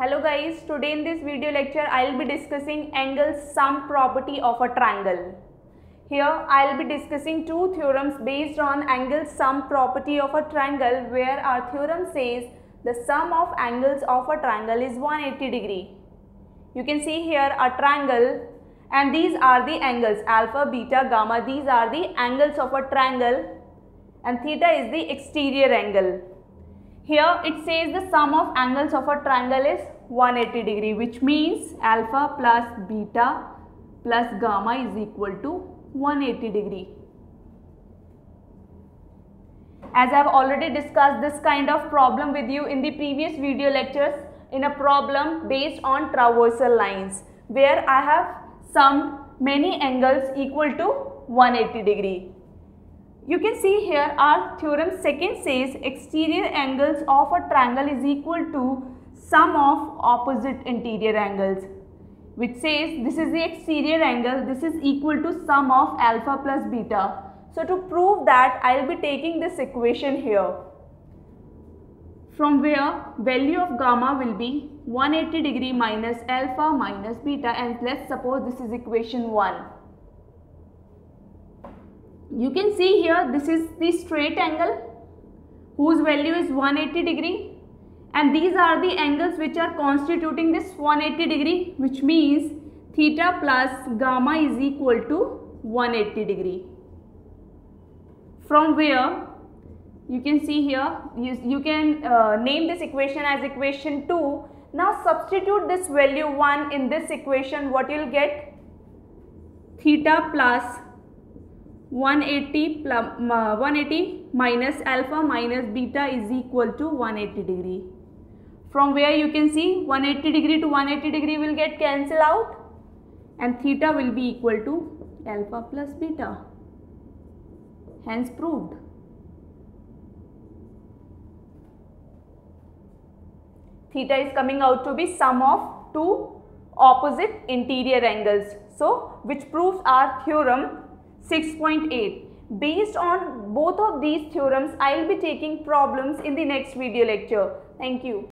Hello guys, today in this video lecture I will be discussing angle sum property of a triangle. Here I will be discussing two theorems based on angle sum property of a triangle, where our theorem says the sum of angles of a triangle is 180 degree. You can see here a triangle, and these are the angles alpha, beta, gamma. These are the angles of a triangle, and theta is the exterior angle. Here it says the sum of angles of a triangle is 180 degree, which means alpha plus beta plus gamma is equal to 180 degree. As I have already discussed this kind of problem with you in the previous video lectures, in a problem based on traversal lines, where I have summed many angles equal to 180 degree. You can see here our theorem second says exterior angles of a triangle is equal to sum of opposite interior angles, which says this is the exterior angle, this is equal to sum of alpha plus beta. So to prove that, I will be taking this equation here, from where value of gamma will be 180 degree minus alpha minus beta, and let's suppose this is equation 1. You can see here this is the straight angle whose value is 180 degree, and these are the angles which are constituting this 180 degree, which means theta plus gamma is equal to 180 degree, from where you can see here you can name this equation as equation 2. Now substitute this value 1 in this equation. What you will get? Theta plus 180 minus alpha minus beta is equal to 180 degree, from where you can see 180 degree to 180 degree will get cancel out, and theta will be equal to alpha plus beta, hence proved. Theta is coming out to be sum of two opposite interior angles, so which proves our theorem 6.8. Based on both of these theorems, I will be taking problems in the next video lecture. Thank you.